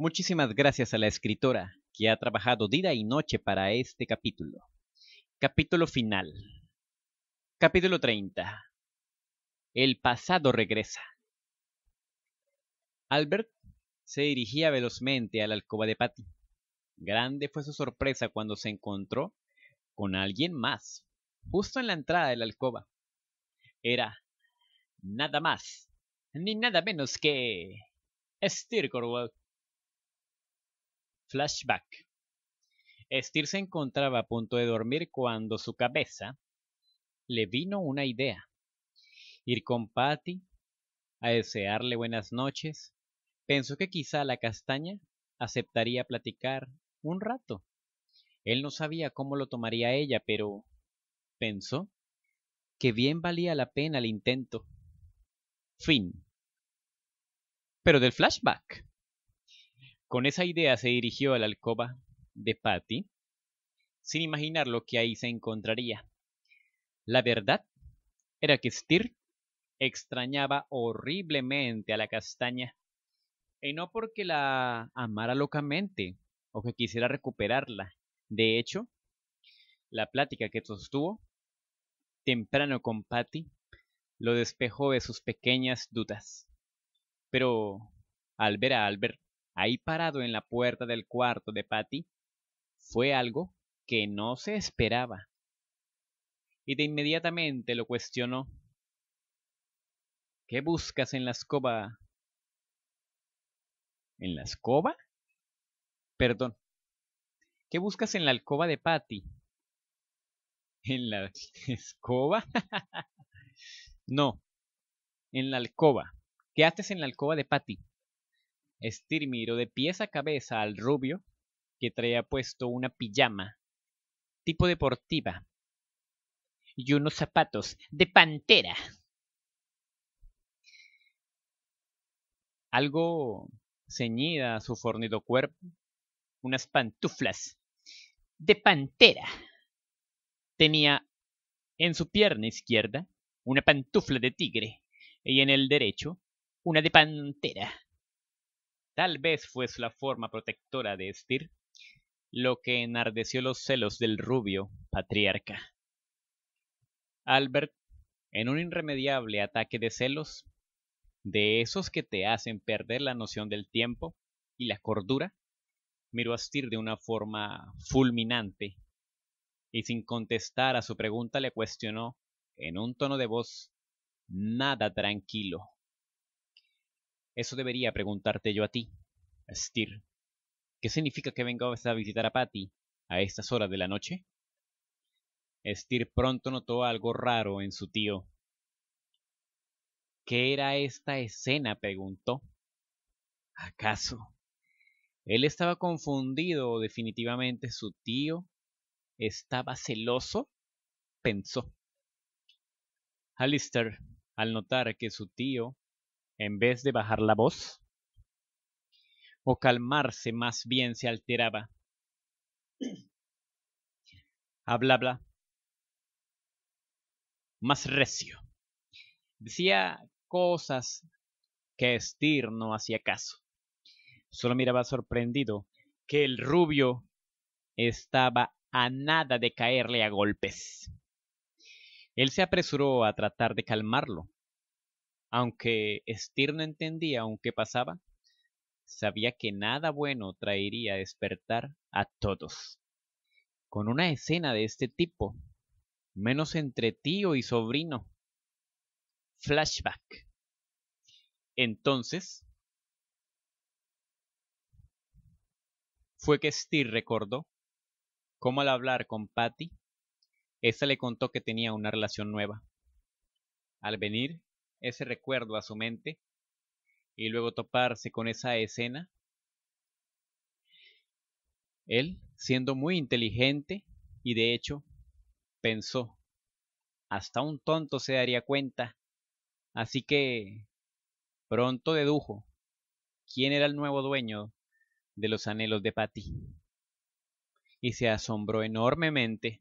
Muchísimas gracias a la escritora, que ha trabajado día y noche para este capítulo. Capítulo final. Capítulo 30. El pasado regresa. Albert se dirigía velozmente a la alcoba de Patty. Grande fue su sorpresa cuando se encontró con alguien más, justo en la entrada de la alcoba. Era nada más ni nada menos que Stear Cornwell. Flashback. Stear se encontraba a punto de dormir cuando su cabeza le vino una idea. Ir con Patty a desearle buenas noches. Pensó que quizá la castaña aceptaría platicar un rato. Él no sabía cómo lo tomaría ella, pero pensó que bien valía la pena el intento. Fin. Pero del flashback. Con esa idea se dirigió a la alcoba de Patty, sin imaginar lo que ahí se encontraría. La verdad era que Stear extrañaba horriblemente a la castaña, y no porque la amara locamente o que quisiera recuperarla. De hecho, la plática que sostuvo temprano con Patty lo despejó de sus pequeñas dudas. Pero al ver a Albert ahí parado en la puerta del cuarto de Patty, fue algo que no se esperaba. Y de inmediatamente lo cuestionó. ¿Qué buscas en la escoba? ¿En la escoba? Perdón. ¿Qué buscas en la alcoba de Patty? ¿En la escoba? No. En la alcoba. ¿Qué haces en la alcoba de Patty? Stear miró de pies a cabeza al rubio, que traía puesto una pijama tipo deportiva y unos zapatos de pantera. Algo ceñida a su fornido cuerpo, unas pantuflas de pantera. Tenía en su pierna izquierda una pantufla de tigre y en el derecho una de pantera. Tal vez fuese la forma protectora de Stear, lo que enardeció los celos del rubio patriarca. Albert, en un irremediable ataque de celos, de esos que te hacen perder la noción del tiempo y la cordura, miró a Stear de una forma fulminante, y sin contestar a su pregunta le cuestionó, en un tono de voz nada tranquilo. Eso debería preguntarte yo a ti, Stear. ¿Qué significa que vengas a visitar a Patty a estas horas de la noche? Stear pronto notó algo raro en su tío. ¿Qué era esta escena?, preguntó. ¿Acaso? Él estaba confundido o definitivamente su tío estaba celoso, pensó. Alistair, al notar que su tío, en vez de bajar la voz o calmarse, más bien se alteraba. Hablaba más recio. Decía cosas que Stear no hacía caso. Solo miraba sorprendido que el rubio estaba a nada de caerle a golpes. Él se apresuró a tratar de calmarlo. Aunque Stear no entendía aún qué pasaba, sabía que nada bueno traería despertar a todos. Con una escena de este tipo, menos entre tío y sobrino. Flashback. Entonces, fue que Stear recordó cómo al hablar con Patty, esta le contó que tenía una relación nueva. Al venir ese recuerdo a su mente y luego toparse con esa escena, él, siendo muy inteligente, y de hecho pensó, hasta un tonto se daría cuenta, así que pronto dedujo quién era el nuevo dueño de los anhelos de Patty, y se asombró enormemente.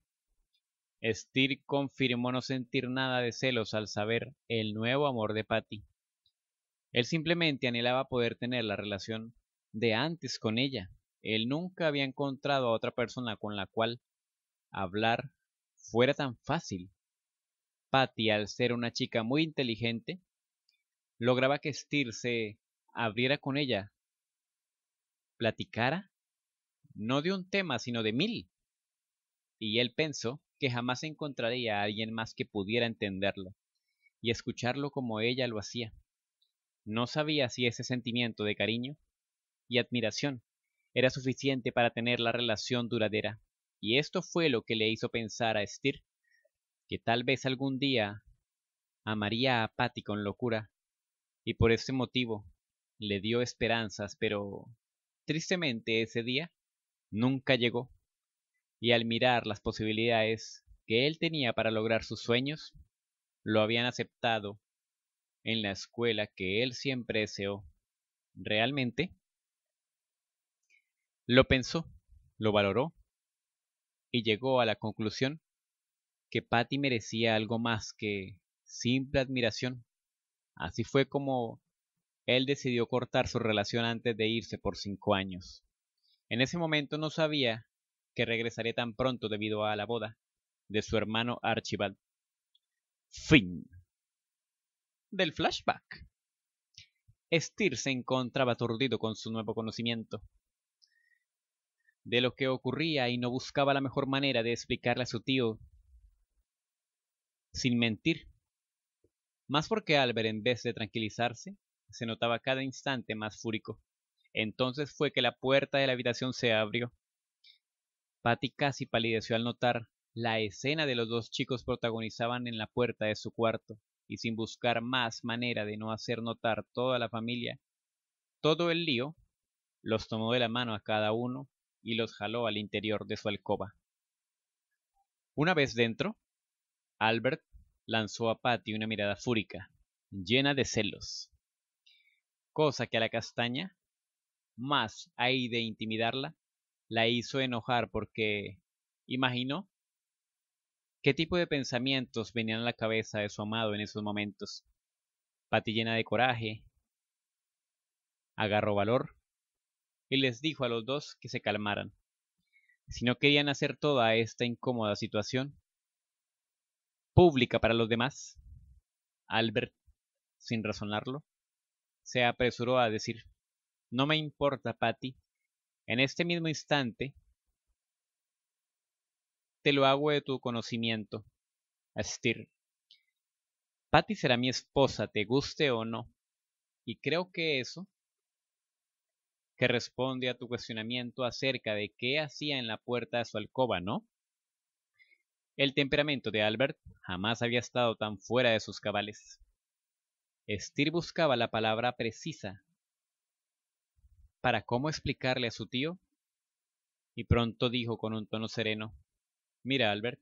Stear confirmó no sentir nada de celos al saber el nuevo amor de Patty. Él simplemente anhelaba poder tener la relación de antes con ella. Él nunca había encontrado a otra persona con la cual hablar fuera tan fácil. Patty, al ser una chica muy inteligente, lograba que Stear se abriera con ella, platicara, no de un tema, sino de mil. Y él pensó que jamás encontraría a alguien más que pudiera entenderlo y escucharlo como ella lo hacía. No sabía si ese sentimiento de cariño y admiración era suficiente para tener la relación duradera, y esto fue lo que le hizo pensar a Stear que tal vez algún día amaría a Patty con locura, y por ese motivo le dio esperanzas, pero tristemente ese día nunca llegó. Y al mirar las posibilidades que él tenía para lograr sus sueños, lo habían aceptado en la escuela que él siempre deseó. ¿Realmente? Lo pensó, lo valoró y llegó a la conclusión que Patty merecía algo más que simple admiración. Así fue como él decidió cortar su relación antes de irse por 5 años. En ese momento no sabía que regresaría tan pronto debido a la boda de su hermano Archibald. Fin del flashback. Stear se encontraba aturdido con su nuevo conocimiento de lo que ocurría y no buscaba la mejor manera de explicarle a su tío sin mentir. Más porque Albert, en vez de tranquilizarse, se notaba cada instante más fúrico. Entonces fue que la puerta de la habitación se abrió. Patty casi palideció al notar la escena de los dos chicos protagonizaban en la puerta de su cuarto, y sin buscar más manera de no hacer notar toda la familia todo el lío, los tomó de la mano a cada uno y los jaló al interior de su alcoba. Una vez dentro, Albert lanzó a Patty una mirada fúrica, llena de celos, cosa que a la castaña, más ahí de intimidarla, la hizo enojar porque imaginó qué tipo de pensamientos venían a la cabeza de su amado en esos momentos. Patty, llena de coraje, agarró valor y les dijo a los dos que se calmaran. Si no querían hacer toda esta incómoda situación pública para los demás, Albert, sin razonarlo, se apresuró a decir: no me importa, Patty. En este mismo instante, te lo hago de tu conocimiento, Stear. Patty será mi esposa, te guste o no. Y creo que eso, que responde a tu cuestionamiento acerca de qué hacía en la puerta de su alcoba, ¿no? El temperamento de Albert jamás había estado tan fuera de sus cabales. Stear buscaba la palabra precisa para cómo explicarle a su tío, y pronto dijo con un tono sereno: mira, Albert,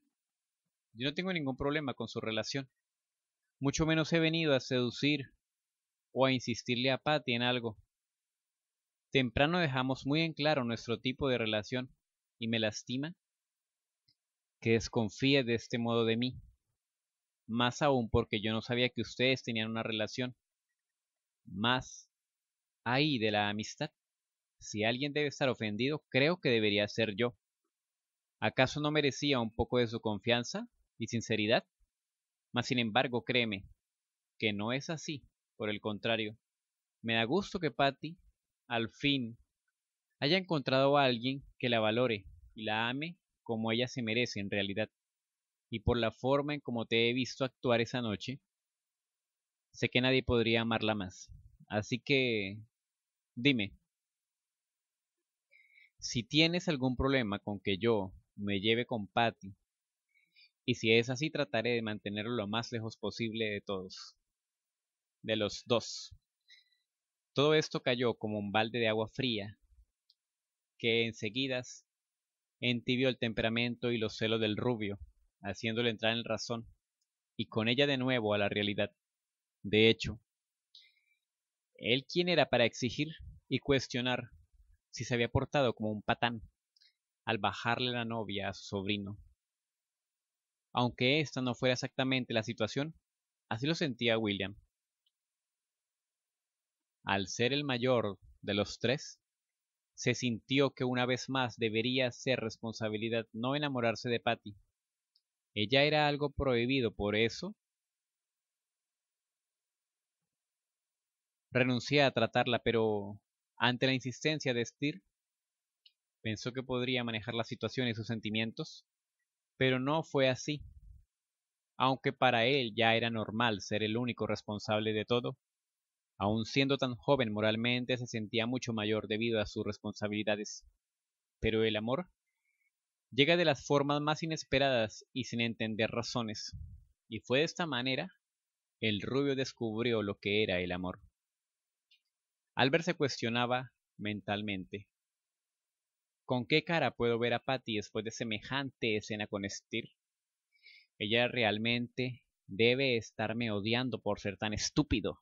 yo no tengo ningún problema con su relación, mucho menos he venido a seducir o a insistirle a Patty en algo. Temprano dejamos muy en claro nuestro tipo de relación, y me lastima que desconfíe de este modo de mí, más aún porque yo no sabía que ustedes tenían una relación más ahí de la amistad. Si alguien debe estar ofendido, creo que debería ser yo. ¿Acaso no merecía un poco de su confianza y sinceridad? Mas sin embargo, créeme que no es así. Por el contrario, me da gusto que Patty, al fin, haya encontrado a alguien que la valore y la ame como ella se merece en realidad. Y por la forma en como te he visto actuar esa noche, sé que nadie podría amarla más. Así que, dime, si tienes algún problema con que yo me lleve con Patty, y si es así, trataré de mantenerlo lo más lejos posible de todos, de los dos. Todo esto cayó como un balde de agua fría, que enseguida entibió el temperamento y los celos del rubio, haciéndole entrar en razón, y con ella de nuevo a la realidad. De hecho, él quién era para exigir y cuestionar si se había portado como un patán al bajarle la novia a su sobrino. Aunque esta no fuera exactamente la situación, así lo sentía William. Al ser el mayor de los tres, Se sintió que una vez más debería ser responsabilidad no enamorarse de Patty. Ella era algo prohibido, por eso renuncié a tratarla, pero ante la insistencia de Stear, pensó que podría manejar la situación y sus sentimientos, pero no fue así. Aunque para él ya era normal ser el único responsable de todo, aun siendo tan joven moralmente se sentía mucho mayor debido a sus responsabilidades. Pero el amor llega de las formas más inesperadas y sin entender razones, y fue de esta manera el rubio descubrió lo que era el amor. Albert se cuestionaba mentalmente: ¿con qué cara puedo ver a Patty después de semejante escena con Stear? Ella realmente debe estarme odiando por ser tan estúpido.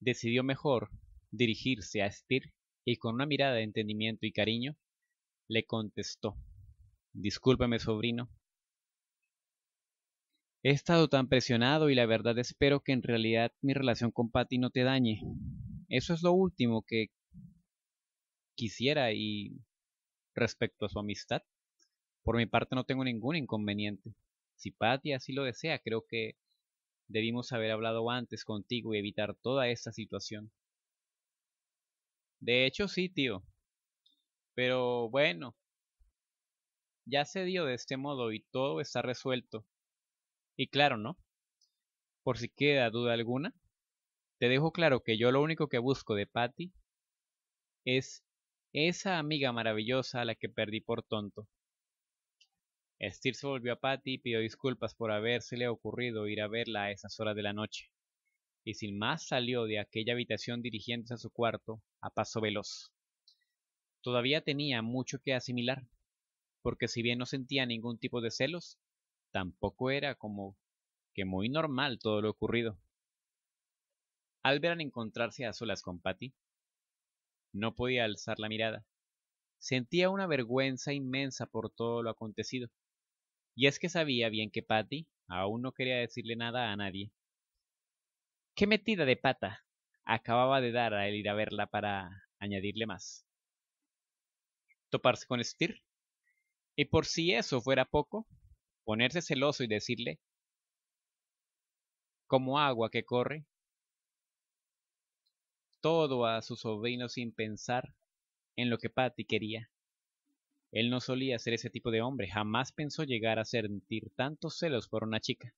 Decidió mejor dirigirse a Stear y con una mirada de entendimiento y cariño le contestó: discúlpeme, sobrino. He estado tan presionado y la verdad espero que en realidad mi relación con Patty no te dañe. Eso es lo último que quisiera y respecto a su amistad, por mi parte no tengo ningún inconveniente. Si Patty así lo desea, creo que debimos haber hablado antes contigo y evitar toda esta situación. De hecho, sí, tío. Pero bueno, ya se dio de este modo y todo está resuelto. Y claro, ¿no? Por si queda duda alguna, te dejo claro que yo lo único que busco de Patty es esa amiga maravillosa a la que perdí por tonto. Stear se volvió a Patty y pidió disculpas por habérsele ocurrido ir a verla a esas horas de la noche, y sin más salió de aquella habitación dirigiéndose a su cuarto a paso veloz. Todavía tenía mucho que asimilar, porque si bien no sentía ningún tipo de celos, tampoco era como que muy normal todo lo ocurrido. Albert, al encontrarse a solas con Patty, no podía alzar la mirada. Sentía una vergüenza inmensa por todo lo acontecido. Y es que sabía bien que Patty aún no quería decirle nada a nadie. ¡Qué metida de pata! Acababa de dar al ir a verla para añadirle más. Toparse con Stear. Y por si eso fuera poco, ponerse celoso y decirle, como agua que corre, todo a su sobrino sin pensar en lo que Patty quería. Él no solía ser ese tipo de hombre, jamás pensó llegar a sentir tantos celos por una chica,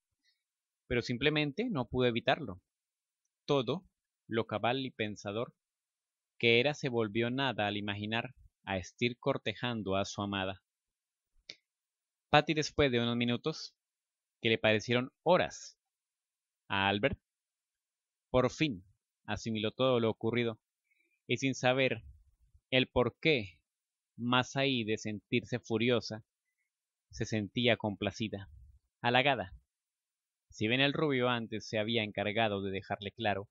pero simplemente no pudo evitarlo. Todo lo cabal y pensador que era se volvió nada al imaginar a Stear cortejando a su amada. Patty, después de unos minutos que le parecieron horas a Albert, por fin asimiló todo lo ocurrido y, sin saber el porqué, más ahí de sentirse furiosa, se sentía complacida, halagada. Si bien el rubio antes se había encargado de dejarle claro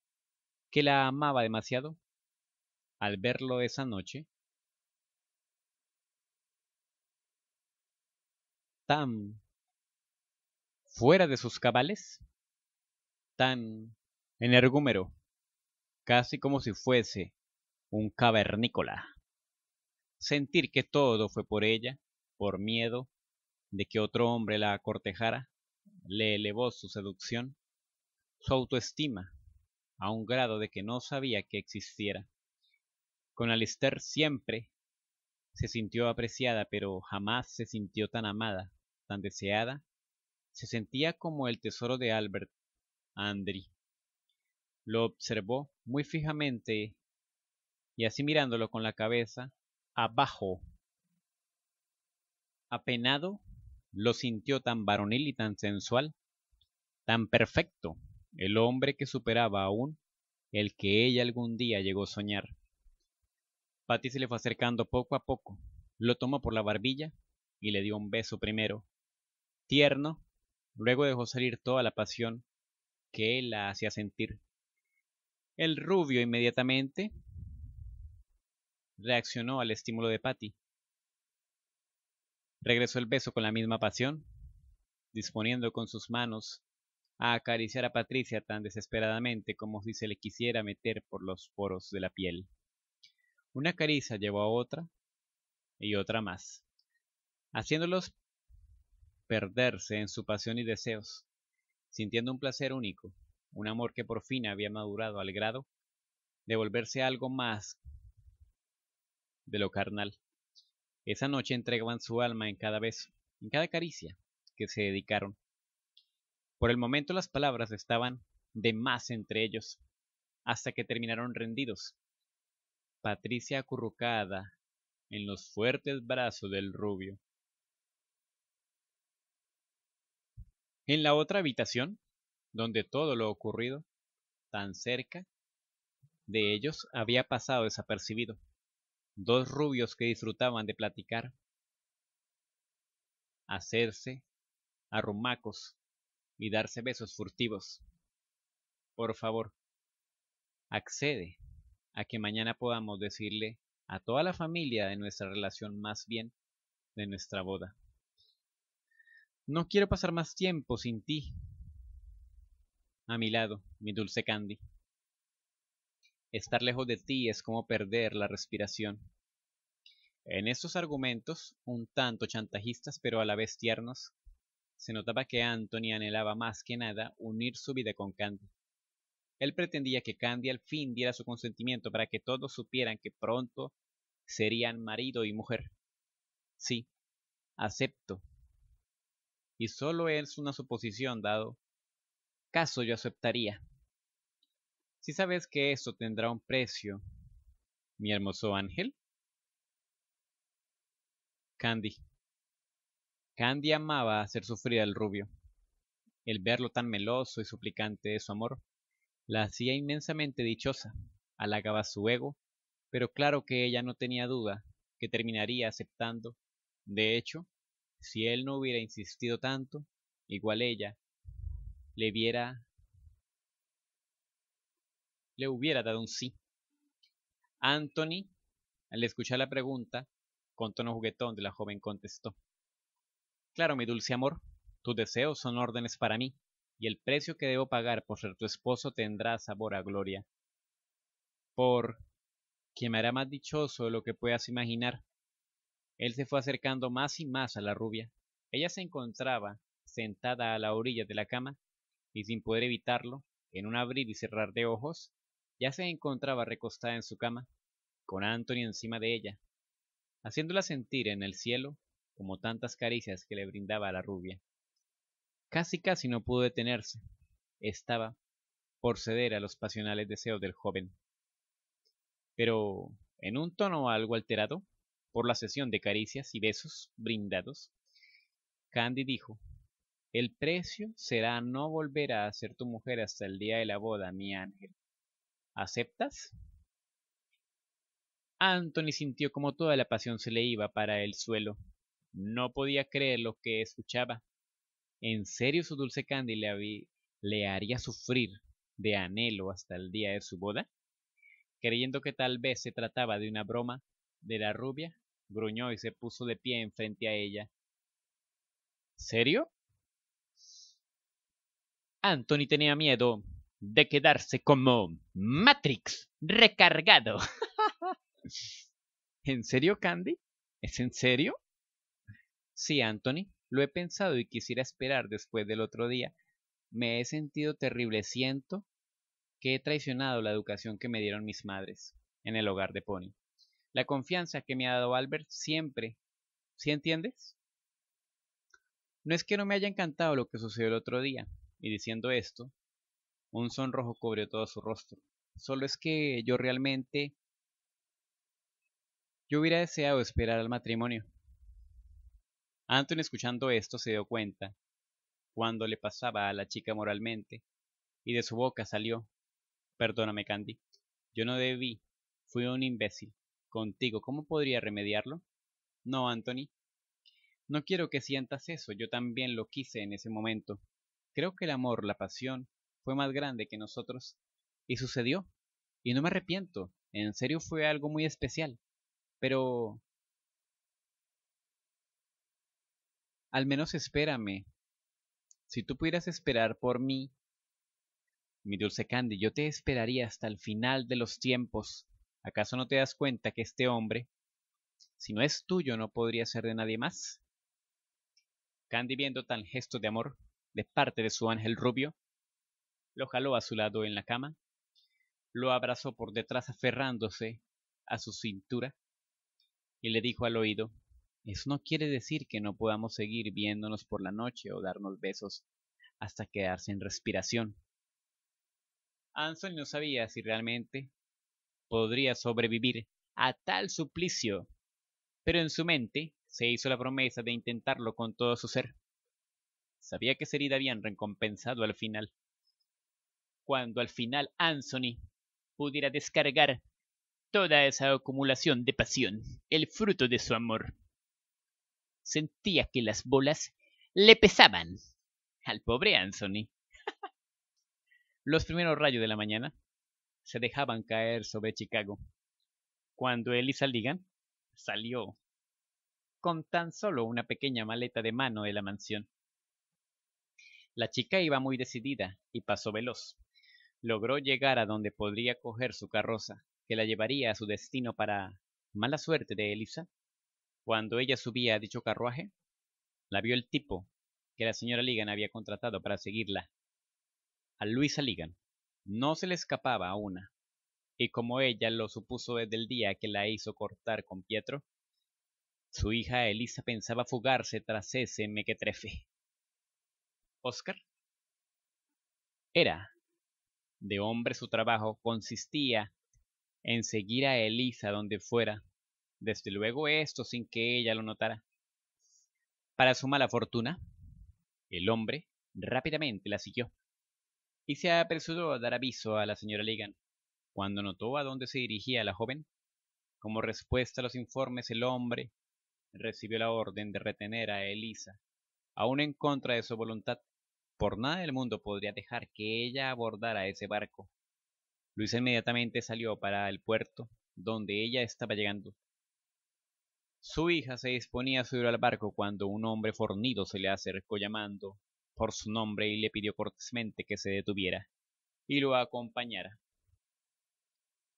que la amaba demasiado, al verlo esa noche tan fuera de sus cabales, tan energúmero, casi como si fuese un cavernícola. Sentir que todo fue por ella, por miedo de que otro hombre la cortejara, le elevó su seducción, su autoestima, a un grado de que no sabía que existiera. Con Alistair siempre se sintió apreciada, pero jamás se sintió tan amada, tan deseada. Se sentía como el tesoro de Albert. Andrey lo observó muy fijamente y, así mirándolo con la cabeza abajo, apenado, lo sintió tan varonil y tan sensual, tan perfecto, el hombre que superaba aún el que ella algún día llegó a soñar. Patty se le fue acercando poco a poco, lo tomó por la barbilla y le dio un beso primero, tierno, luego dejó salir toda la pasión que él la hacía sentir. El rubio inmediatamente reaccionó al estímulo de Patty. Regresó el beso con la misma pasión, disponiendo con sus manos a acariciar a Patricia tan desesperadamente como si se le quisiera meter por los poros de la piel. Una caricia llevó a otra y otra más, haciéndolos perderse en su pasión y deseos, sintiendo un placer único, un amor que por fin había madurado al grado de volverse algo más de lo carnal. Esa noche entregaban su alma en cada beso, en cada caricia que se dedicaron. Por el momento las palabras estaban de más entre ellos, hasta que terminaron rendidos. Patricia acurrucada en los fuertes brazos del rubio. En la otra habitación, donde todo lo ocurrido, tan cerca de ellos, había pasado desapercibido. Dos rubios que disfrutaban de platicar, hacerse arrumacos y darse besos furtivos. Por favor, accede a que mañana podamos decirle a toda la familia de nuestra relación, más bien de nuestra boda. No quiero pasar más tiempo sin ti a mi lado, mi dulce Candy. Estar lejos de ti es como perder la respiración. En estos argumentos, un tanto chantajistas pero a la vez tiernos, se notaba que Anthony anhelaba más que nada unir su vida con Candy. Él pretendía que Candy al fin diera su consentimiento para que todos supieran que pronto serían marido y mujer. Sí, acepto. Y solo es una suposición, dado caso yo aceptaría. Si sabes que esto tendrá un precio, mi hermoso ángel. Candy amaba hacer sufrir al rubio. El verlo tan meloso y suplicante de su amor la hacía inmensamente dichosa, halagaba su ego, pero claro que ella no tenía duda que terminaría aceptando. De hecho, si él no hubiera insistido tanto, igual ella le hubiera dado un sí. Anthony, al escuchar la pregunta, con tono juguetón de la joven contestó: Claro, mi dulce amor, tus deseos son órdenes para mí. Y el precio que debo pagar por ser tu esposo tendrá sabor a gloria, porque me hará más dichoso de lo que puedas imaginar. Él se fue acercando más y más a la rubia. Ella se encontraba sentada a la orilla de la cama, y sin poder evitarlo, en un abrir y cerrar de ojos, ya se encontraba recostada en su cama, con Anthony encima de ella, haciéndola sentir en el cielo como tantas caricias que le brindaba a la rubia. Casi no pudo detenerse. Estaba por ceder a los pasionales deseos del joven. Pero, en un tono algo alterado, por la sesión de caricias y besos brindados, Candy dijo: El precio será no volver a ser tu mujer hasta el día de la boda, mi ángel. ¿Aceptas? Anthony sintió como toda la pasión se le iba para el suelo. No podía creer lo que escuchaba. En serio, su dulce Candy le haría sufrir de anhelo hasta el día de su boda. Creyendo que tal vez se trataba de una broma de la rubia, gruñó y se puso de pie enfrente a ella. ¿Serio? Anthony tenía miedo de quedarse como Matrix recargado. ¿En serio, Candy? ¿Es en serio? Sí, Anthony. Lo he pensado y quisiera esperar después del otro día. Me he sentido terrible. Siento que he traicionado la educación que me dieron mis madres en el hogar de Pony. La confianza que me ha dado Albert siempre. ¿Sí entiendes? No es que no me haya encantado lo que sucedió el otro día. Y diciendo esto, un sonrojo cubrió todo su rostro. Solo es que yo hubiera deseado esperar al matrimonio. Anthony, escuchando esto, se dio cuenta cuando le pasaba a la chica moralmente, y de su boca salió: Perdóname, Candy, yo no debí, fui un imbécil. Contigo, ¿cómo podría remediarlo? No, Anthony, no quiero que sientas eso, yo también lo quise en ese momento. Creo que el amor, la pasión, fue más grande que nosotros, y sucedió, y no me arrepiento, en serio fue algo muy especial, pero... Al menos espérame. Si tú pudieras esperar por mí, mi dulce Candy, yo te esperaría hasta el final de los tiempos. ¿Acaso no te das cuenta que este hombre, si no es tuyo, no podría ser de nadie más? Candy, viendo tal gesto de amor de parte de su ángel rubio, lo jaló a su lado en la cama, lo abrazó por detrás aferrándose a su cintura y le dijo al oído: eso no quiere decir que no podamos seguir viéndonos por la noche o darnos besos hasta quedar sin respiración. Anthony no sabía si realmente podría sobrevivir a tal suplicio, pero en su mente se hizo la promesa de intentarlo con todo su ser. Sabía que sería bien recompensado al final. Cuando al final Anthony pudiera descargar toda esa acumulación de pasión, el fruto de su amor. Sentía que las bolas le pesaban al pobre Anthony. Los primeros rayos de la mañana se dejaban caer sobre Chicago, cuando Elisa Leagan salió con tan solo una pequeña maleta de mano de la mansión. La chica iba muy decidida y pasó veloz. Logró llegar a donde podría coger su carroza, que la llevaría a su destino para mala suerte de Elisa. Cuando ella subía a dicho carruaje, la vio el tipo que la señora Leagan había contratado para seguirla. A Luisa Leagan no se le escapaba una, y como ella lo supuso desde el día que la hizo cortar con Pietro, su hija Elisa pensaba fugarse tras ese mequetrefe. Oscar era de hombre. Su trabajo consistía en seguir a Elisa donde fuera, desde luego esto sin que ella lo notara. Para su mala fortuna, el hombre rápidamente la siguió y se apresuró a dar aviso a la señora Leagan. Cuando notó a dónde se dirigía la joven, como respuesta a los informes, el hombre recibió la orden de retener a Elisa, aún en contra de su voluntad. Por nada del mundo podría dejar que ella abordara ese barco. Luisa inmediatamente salió para el puerto donde ella estaba llegando. Su hija se disponía a subir al barco cuando un hombre fornido se le acercó llamando por su nombre y le pidió cortésmente que se detuviera y lo acompañara.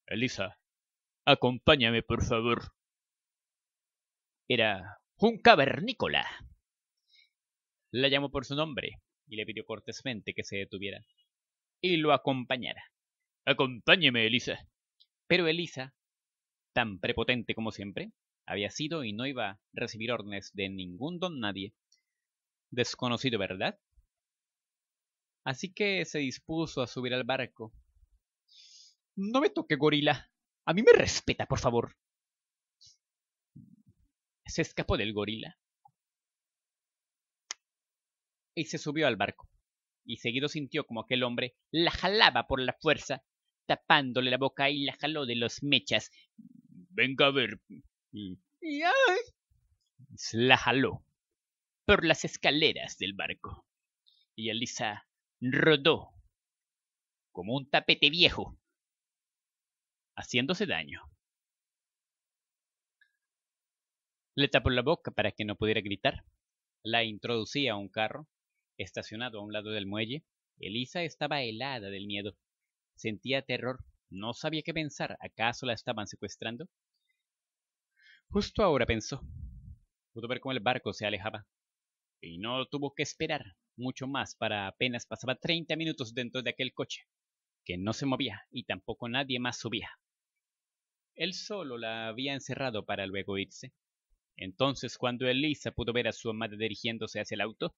Elisa, acompáñame por favor. Era un cavernícola. La llamó por su nombre y le pidió cortésmente que se detuviera y lo acompañara. Acompáñeme, Elisa. Pero Elisa, tan prepotente como siempre había sido, y no iba a recibir órdenes de ningún don nadie desconocido, ¿verdad? Así que se dispuso a subir al barco. No me toque, gorila. A mí me respeta, por favor. Se escapó del gorila y se subió al barco, y seguido sintió como aquel hombre la jalaba por la fuerza, tapándole la boca, y la jaló de los mechas. Venga a ver. Y la jaló por las escaleras del barco, y Elisa rodó como un tapete viejo, haciéndose daño. Le tapó la boca para que no pudiera gritar. La introducía a un carro estacionado a un lado del muelle. Elisa estaba helada del miedo. Sentía terror. No sabía qué pensar. ¿Acaso la estaban secuestrando? Justo ahora pensó. Pudo ver cómo el barco se alejaba, y no tuvo que esperar mucho más para apenas pasaba 30 minutos dentro de aquel coche, que no se movía y tampoco nadie más subía. Él solo la había encerrado para luego irse. Entonces, cuando Elisa pudo ver a su amada dirigiéndose hacia el auto,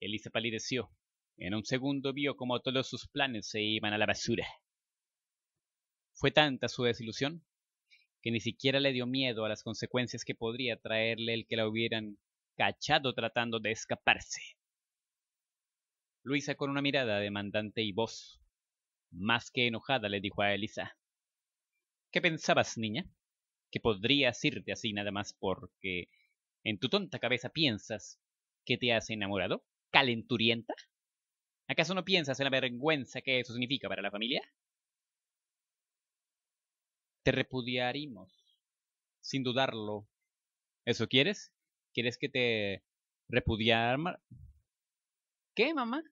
Elisa palideció. En un segundo vio cómo todos sus planes se iban a la basura. Fue tanta su desilusión que ni siquiera le dio miedo a las consecuencias que podría traerle el que la hubieran cachado tratando de escaparse. Luisa, con una mirada demandante y voz más que enojada, le dijo a Elisa: ¿qué pensabas, niña? ¿Que podrías irte así nada más porque en tu tonta cabeza piensas que te has enamorado, calenturienta? ¿Acaso no piensas en la vergüenza que eso significa para la familia? Te repudiaríamos, sin dudarlo. ¿Eso quieres? ¿Quieres que te repudiar? ¿Qué, mamá?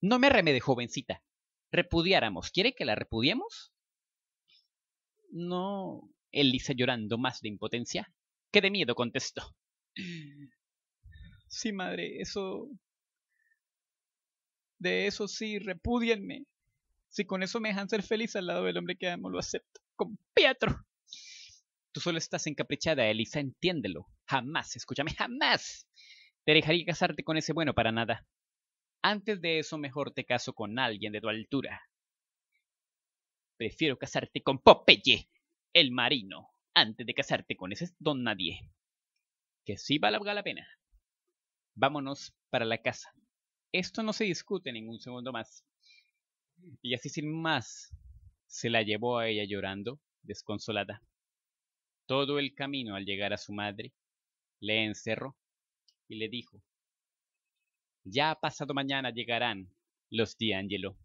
No me arremede, jovencita. repudiáramos. ¿Quiere que la repudiemos? No, Elisa llorando más de impotencia que de miedo contestó. Sí, madre, eso... De eso sí, repúdienme. Si con eso me dejan ser feliz al lado del hombre que amo, lo acepto. ¡Con Pietro! Tú solo estás encaprichada, Elisa, entiéndelo. Jamás, escúchame, jamás te dejaría casarte con ese bueno para nada. Antes de eso, mejor te caso con alguien de tu altura. Prefiero casarte con Popeye, el marino, antes de casarte con ese don nadie. Que sí valga la pena. Vámonos para la casa. Esto no se discute ningún segundo más. Y así sin más, se la llevó a ella llorando, desconsolada. Todo el camino al llegar a su madre, le encerró y le dijo: ya pasado mañana llegarán los de Angelo.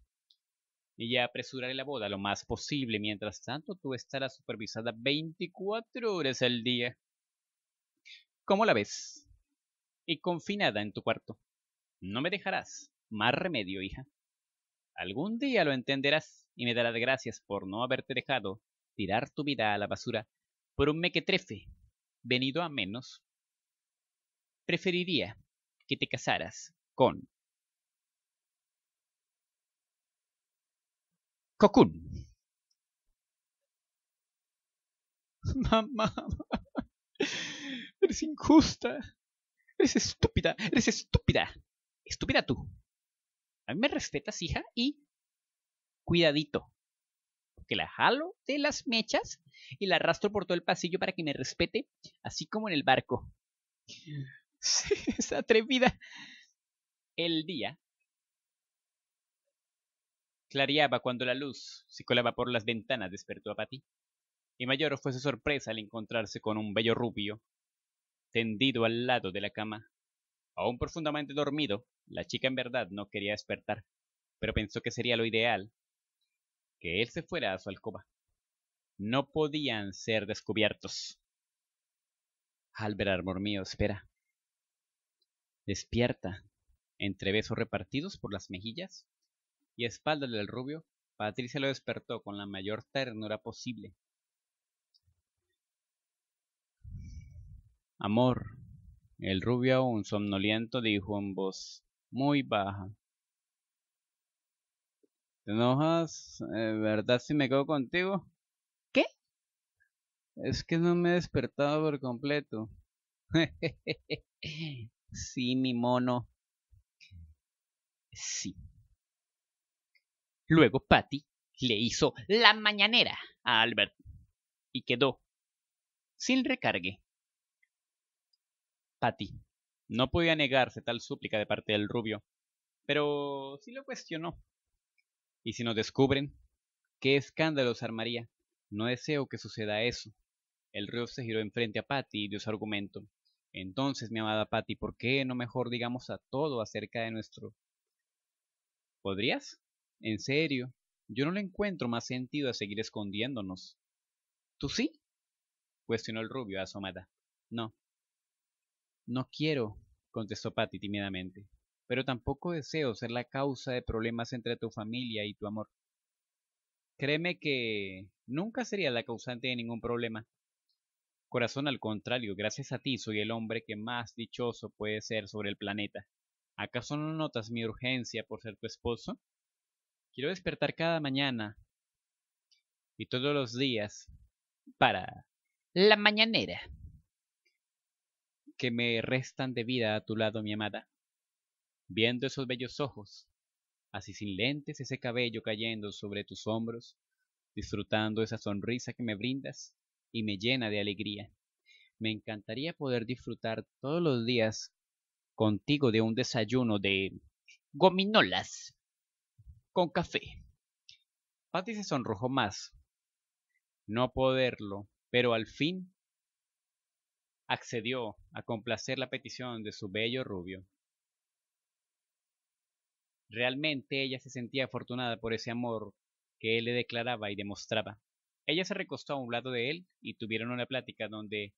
Y ya apresuraré la boda lo más posible. Mientras tanto, tú estarás supervisada 24 horas al día. ¿Cómo la ves? Y confinada en tu cuarto. No me dejarás. Más remedio, hija. Algún día lo entenderás y me darás gracias por no haberte dejado tirar tu vida a la basura por un mequetrefe venido a menos. Preferiría que te casaras con Cocún. Mamá, eres injusta. Eres estúpida, eres estúpida. Estúpida tú. A mí me respetas, hija, y cuidadito, que la jalo de las mechas y la arrastro por todo el pasillo para que me respete, así como en el barco. Sí, es atrevida. El día clareaba cuando la luz se colaba por las ventanas, despertó a Patty, y mayor fue su sorpresa al encontrarse con un bello rubio tendido al lado de la cama. Aún profundamente dormido, la chica en verdad no quería despertar, pero pensó que sería lo ideal que él se fuera a su alcoba. No podían ser descubiertos. Albert, amor mío, espera. Despierta. Entre besos repartidos por las mejillas y espaldas del rubio, Patricia lo despertó con la mayor ternura posible. Amor, el rubio aún somnoliento dijo en voz muy baja. ¿Te enojas, verdad, si me quedo contigo? ¿Qué? Es que no me he despertado por completo. Sí, mi mono. Sí. Luego Patty le hizo la mañanera a Albert y quedó sin recargue. Patty no podía negarse tal súplica de parte del rubio, pero sí lo cuestionó. Y si nos descubren, ¿qué escándalos armaría? No deseo que suceda eso. El rubio se giró enfrente a Patty y dio su argumento. Entonces, mi amada Patty, ¿por qué no mejor digamos a todo acerca de nuestro...? ¿Podrías? En serio, yo no le encuentro más sentido a seguir escondiéndonos. ¿Tú sí? Cuestionó el rubio asomada. No. No quiero, contestó Patty tímidamente. Pero tampoco deseo ser la causa de problemas entre tu familia y tu amor. Créeme que nunca sería la causante de ningún problema. Corazón, al contrario, gracias a ti soy el hombre que más dichoso puede ser sobre el planeta. ¿Acaso no notas mi urgencia por ser tu esposo? Quiero despertar cada mañana y todos los días para la mañanera que me restan de vida a tu lado, mi amada. Viendo esos bellos ojos, así sin lentes, ese cabello cayendo sobre tus hombros, disfrutando esa sonrisa que me brindas y me llena de alegría. Me encantaría poder disfrutar todos los días contigo de un desayuno de gominolas con café. Patty se sonrojó más. No poderlo, pero al fin accedió a complacer la petición de su bello rubio. Realmente ella se sentía afortunada por ese amor que él le declaraba y demostraba. Ella se recostó a un lado de él y tuvieron una plática donde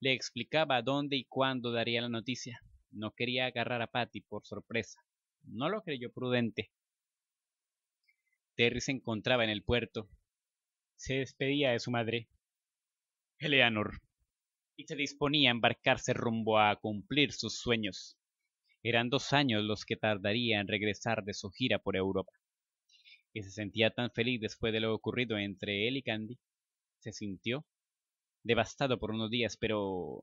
le explicaba dónde y cuándo daría la noticia. No quería agarrar a Patty por sorpresa. No lo creyó prudente. Terry se encontraba en el puerto. Se despedía de su madre, Eleanor, y se disponía a embarcarse rumbo a cumplir sus sueños. Eran 2 años los que tardaría en regresar de su gira por Europa. Y se sentía tan feliz después de lo ocurrido entre él y Candy. Se sintió devastado por unos días, pero...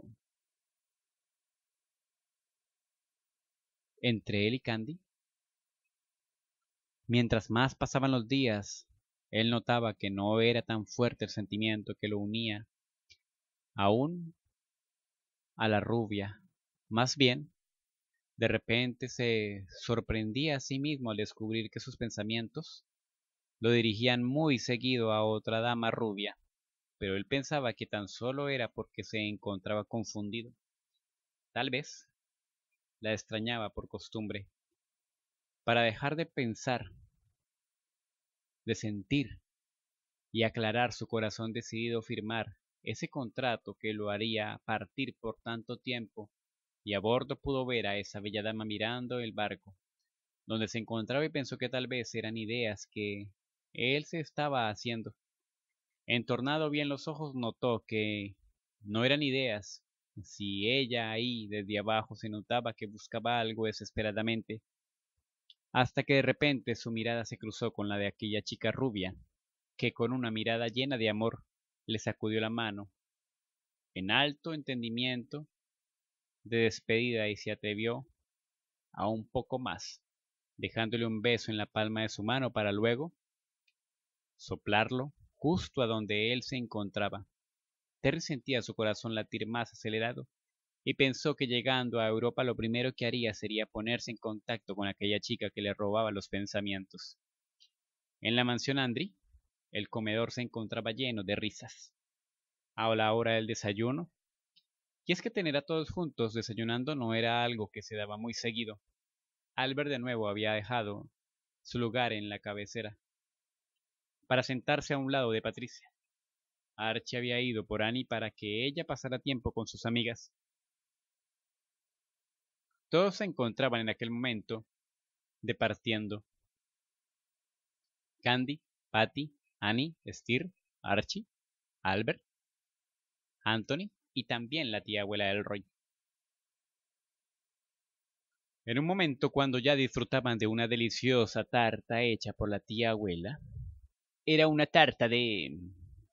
entre él y Candy. Mientras más pasaban los días, él notaba que no era tan fuerte el sentimiento que lo unía aún a la rubia. Más bien, de repente se sorprendía a sí mismo al descubrir que sus pensamientos lo dirigían muy seguido a otra dama rubia, pero él pensaba que tan solo era porque se encontraba confundido. Tal vez la extrañaba por costumbre. Para dejar de pensar, de sentir y aclarar su corazón, decidido firmar ese contrato que lo haría partir por tanto tiempo, y a bordo pudo ver a esa bella dama mirando el barco donde se encontraba, y pensó que tal vez eran ideas que él se estaba haciendo. Entornado bien los ojos, notó que no eran ideas, si ella ahí desde abajo se notaba que buscaba algo desesperadamente, hasta que de repente su mirada se cruzó con la de aquella chica rubia, que con una mirada llena de amor le sacudió la mano, en alto entendimiento de despedida, y se atrevió a un poco más, dejándole un beso en la palma de su mano para luego soplarlo justo a donde él se encontraba. Terry sentía su corazón latir más acelerado y pensó que llegando a Europa lo primero que haría sería ponerse en contacto con aquella chica que le robaba los pensamientos. En la mansión Andrey, el comedor se encontraba lleno de risas a la hora del desayuno, y es que tener a todos juntos desayunando no era algo que se daba muy seguido. Albert de nuevo había dejado su lugar en la cabecera para sentarse a un lado de Patricia. Archie había ido por Annie para que ella pasara tiempo con sus amigas. Todos se encontraban en aquel momento departiendo. Candy, Patty, Annie, Stear, Archie, Albert, Anthony y también la tía abuela Elroy. En un momento, cuando ya disfrutaban de una deliciosa tarta hecha por la tía abuela, era una tarta de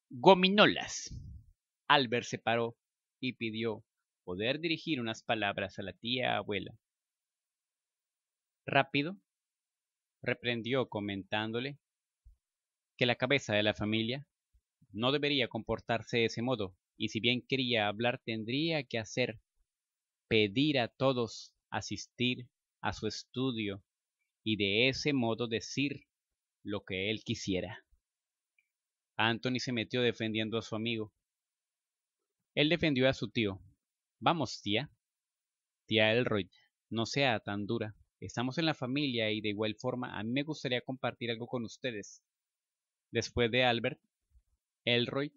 gominolas. Albert se paró y pidió poder dirigir unas palabras a la tía abuela. Rápido, reprendió comentándole que la cabeza de la familia no debería comportarse de ese modo, y si bien quería hablar, tendría que pedir a todos asistir a su estudio y de ese modo decir lo que él quisiera. Anthony se metió defendiendo a su amigo. Él defendió a su tío. Vamos, tía. Tía Elroy, no sea tan dura. Estamos en la familia y de igual forma a mí me gustaría compartir algo con ustedes. Después de Albert, Elroy,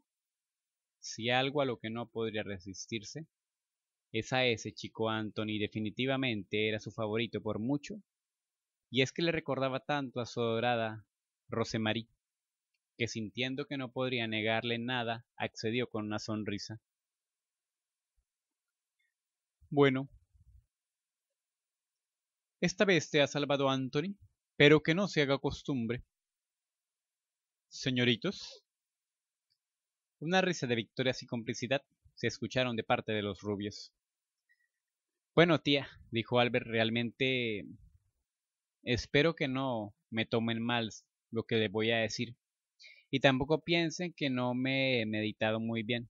si algo a lo que no podría resistirse es a ese chico Anthony. Definitivamente era su favorito por mucho, y es que le recordaba tanto a su adorada Rosemary, que sintiendo que no podría negarle nada, accedió con una sonrisa. Bueno, esta vez te ha salvado Anthony, pero que no se haga costumbre. Señoritos. Una risa de victorias y complicidad se escucharon de parte de los rubios. Bueno, tía, dijo Albert, realmente espero que no me tomen mal lo que les voy a decir, y tampoco piensen que no me he meditado muy bien.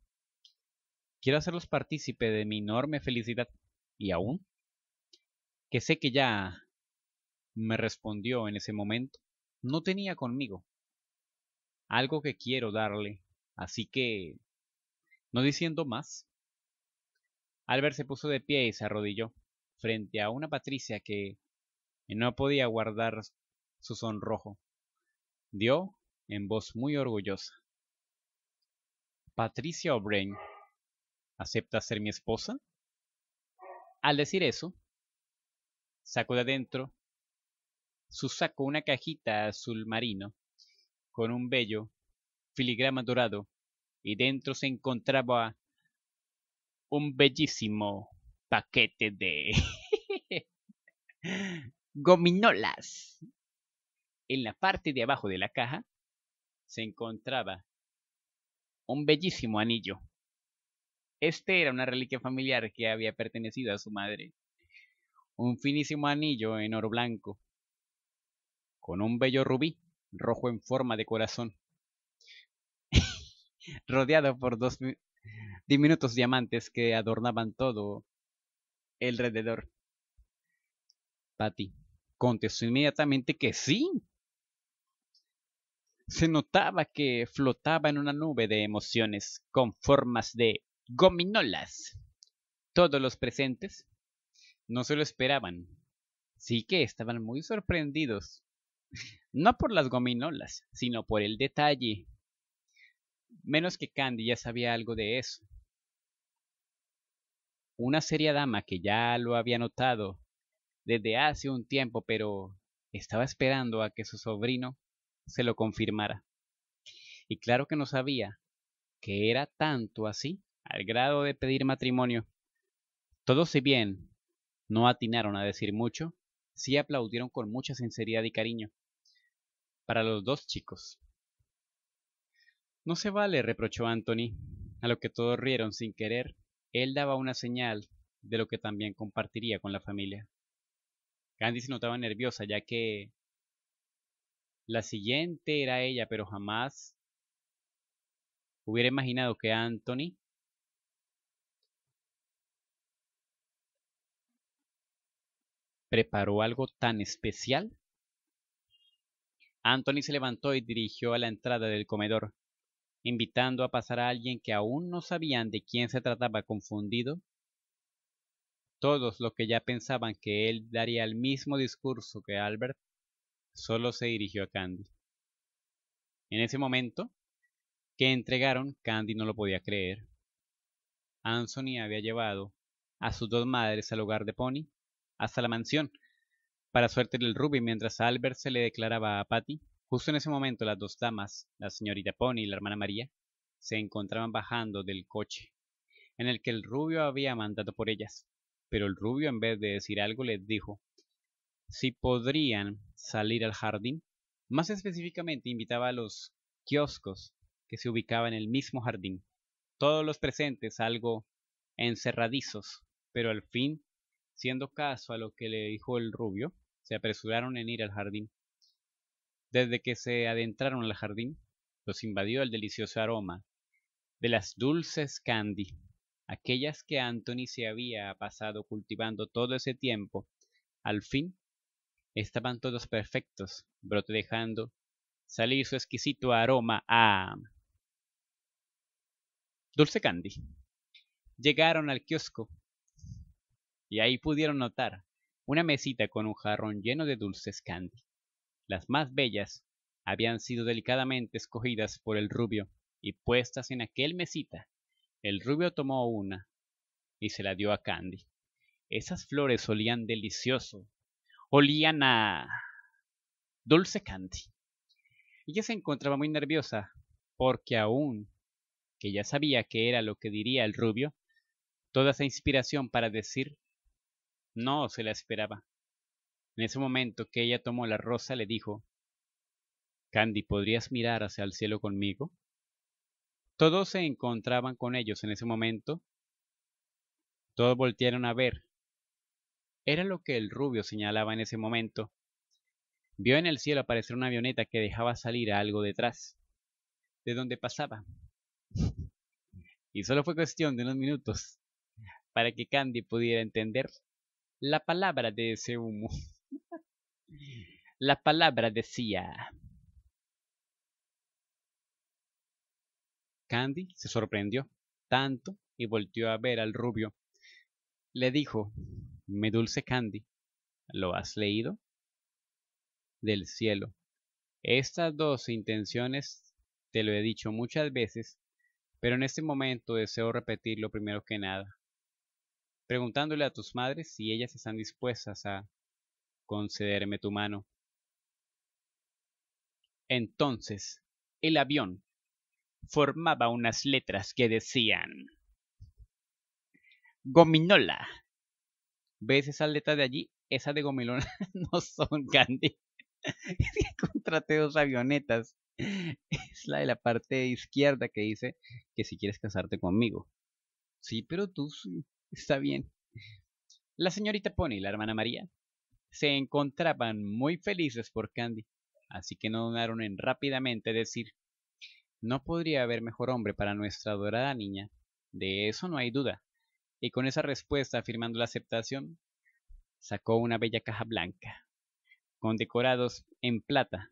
Quiero hacerlos partícipe de mi enorme felicidad, y aún que sé que ya me respondió en ese momento, no tenía conmigo algo que quiero darle. Así que, no diciendo más, Albert se puso de pie y se arrodilló frente a una Patricia que no podía guardar su sonrojo. Dio en voz muy orgullosa: Patricia O'Brien, ¿acepta ser mi esposa? Al decir eso, sacó de adentro su saco una cajita azul marino con un bello filigrama dorado, y dentro se encontraba un bellísimo paquete de gominolas. En la parte de abajo de la caja se encontraba un bellísimo anillo. Este era una reliquia familiar que había pertenecido a su madre. Un finísimo anillo en oro blanco, con un bello rubí rojo en forma de corazón, rodeado por dos diminutos diamantes que adornaban todo alrededor. Patty contestó inmediatamente que sí. Se notaba que flotaba en una nube de emociones con formas de gominolas. Todos los presentes no se lo esperaban, sí que estaban muy sorprendidos, no por las gominolas, sino por el detalle. Menos que Candy ya sabía algo de eso. Una seria dama que ya lo había notado desde hace un tiempo, pero estaba esperando a que su sobrino se lo confirmara. Y claro que no sabía que era tanto así, al grado de pedir matrimonio. Todos, si bien no atinaron a decir mucho, sí aplaudieron con mucha sinceridad y cariño para los dos chicos. No se vale, reprochó Anthony, a lo que todos rieron sin querer. Él daba una señal de lo que también compartiría con la familia. Candy se notaba nerviosa, ya que la siguiente era ella, pero jamás hubiera imaginado que Anthony preparó algo tan especial. Anthony se levantó y dirigió a la entrada del comedor, invitando a pasar a alguien que aún no sabían de quién se trataba. Confundido, todos los que ya pensaban que él daría el mismo discurso que Albert, solo se dirigió a Candy. En ese momento que entregaron, Candy no lo podía creer. Anthony había llevado a sus dos madres al hogar de Pony, hasta la mansión, para suerte del rubí, mientras a Albert se le declaraba a Patty. Justo en ese momento las dos damas, la señorita Pony y la hermana María, se encontraban bajando del coche en el que el rubio había mandado por ellas, pero el rubio, en vez de decir algo, les dijo si podrían salir al jardín. Más específicamente invitaba a los kioscos que se ubicaban en el mismo jardín. Todos los presentes algo encerradizos, pero al fin, haciendo caso a lo que le dijo el rubio, se apresuraron en ir al jardín. Desde que se adentraron al jardín, los invadió el delicioso aroma de las dulces candy, aquellas que Anthony se había pasado cultivando todo ese tiempo. Al fin, estaban todos perfectos, dejando salir su exquisito aroma a dulce candy. Llegaron al kiosco, y ahí pudieron notar una mesita con un jarrón lleno de dulces candy. Las más bellas habían sido delicadamente escogidas por el rubio y puestas en aquel mesita. El rubio tomó una y se la dio a Candy. Esas flores olían delicioso, olían a dulce candy. Ella se encontraba muy nerviosa porque aún que ya sabía que era lo que diría el rubio, toda esa inspiración para decir no se la esperaba. En ese momento que ella tomó la rosa, le dijo: Candy, ¿podrías mirar hacia el cielo conmigo? Todos se encontraban con ellos en ese momento. Todos voltearon a ver. Era lo que el rubio señalaba en ese momento. Vio en el cielo aparecer una avioneta que dejaba salir algo detrás, de donde pasaba. Y solo fue cuestión de unos minutos para que Candy pudiera entender la palabra de ese humo. La palabra decía... Candy se sorprendió tanto y volvió a ver al rubio. Le dijo: mi dulce Candy, ¿lo has leído? Del cielo. Estas dos intenciones te lo he dicho muchas veces, pero en este momento deseo repetirlo primero que nada, preguntándole a tus madres si ellas están dispuestas a concederme tu mano. Entonces, el avión formaba unas letras que decían: Gominola. ¿Ves esa letra de allí? Esa de Gominola no son, Candy. Es que contraté dos avionetas. Es la de la parte izquierda que dice que si quieres casarte conmigo. Sí, pero tú sí, está bien. La señorita Pony y la hermana María se encontraban muy felices por Candy, así que no dudaron en rápidamente decir: no podría haber mejor hombre para nuestra adorada niña, de eso no hay duda. Y con esa respuesta, afirmando la aceptación, sacó una bella caja blanca, con decorados en plata,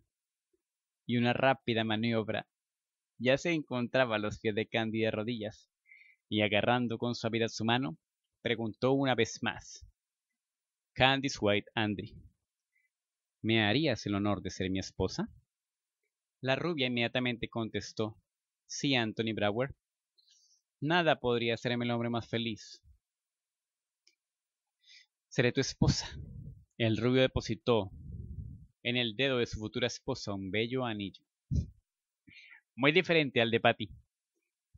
y una rápida maniobra. Ya se encontraba a los pies de Candy de rodillas, y agarrando con suavidad su mano, preguntó una vez más: Candy's White Andrey, ¿me harías el honor de ser mi esposa? La rubia inmediatamente contestó: sí, Anthony Brower. Nada podría hacerme el hombre más feliz. Seré tu esposa. El rubio depositó en el dedo de su futura esposa un bello anillo, muy diferente al de Patty,